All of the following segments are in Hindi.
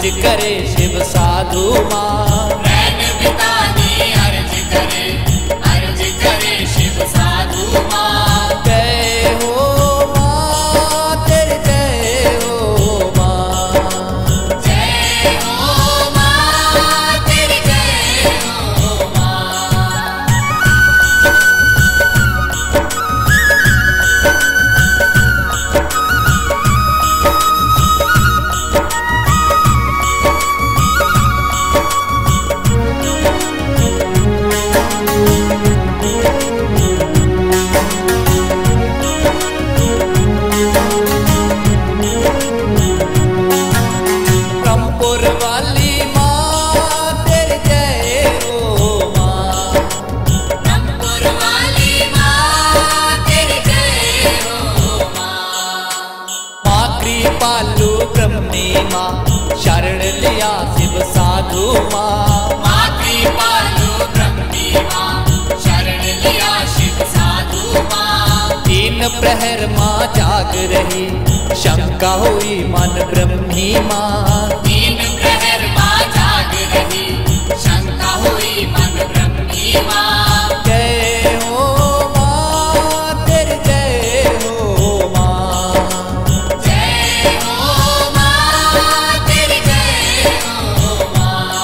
अर्ज करे शिव साधु माँ। नैन बितानी अर्ज करे शिव साधु माँ। जय हो माँ तेरे जय हो माँ। जय हो माँ तेरे जय हो माँ। तीन प्रहर माँ जाग रही शंका हुई मन ब्रह्मी माँ। तीन प्रहर माँ जाग रही शंका हुई मन ब्रह्मी माँ। जय हो माँ तेरे जय हो माँ। जय हो माँ तेरे जय हो माँ।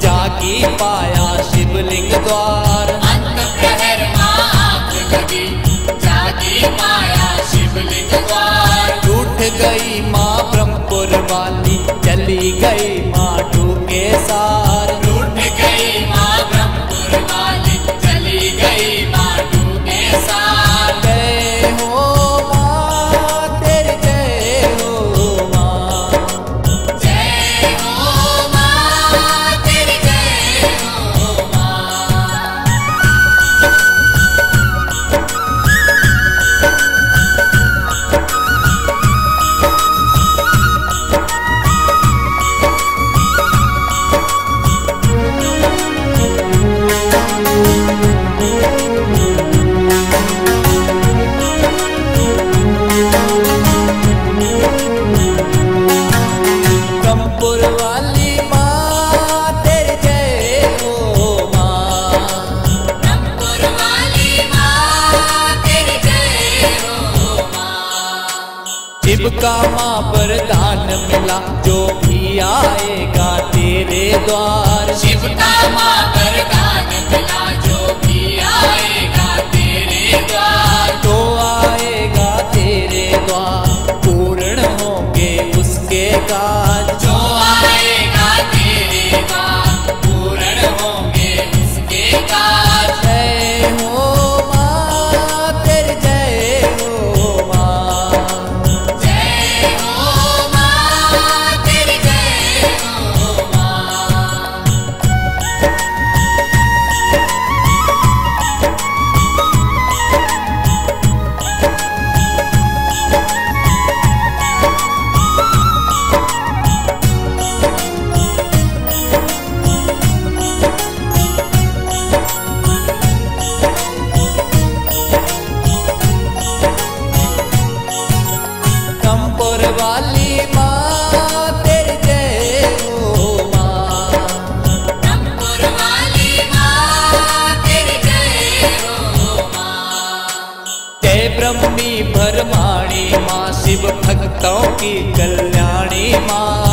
जागी पाया शिवलिंग द्वार। अंत प्रहर माँ आँख लगी जागी पाया शिवलिंग द्वार। टूट गई माँ ब्रह्मपुर वाली चली गई माटू के सार। टूट गई माँ ब्रह्मपुर वाली चली गई माटू के सार। जय हो माँ तेरे जय हो माँ। जय हो शिव का माँ वरदान मिला जो भी आएगा तेरे द्वार। शिव का माँ वरदान मिला जो भी आएगा तेरे द्वार। तो आएगा तेरे द्वार पूर्ण होंगे उसके काज। जो आएगा तेरे द्वार पूर्ण होंगे उसके काज। जय हो ब्रह्मी भरमाणी माँ शिव भक्तों की कल्याणी माँ।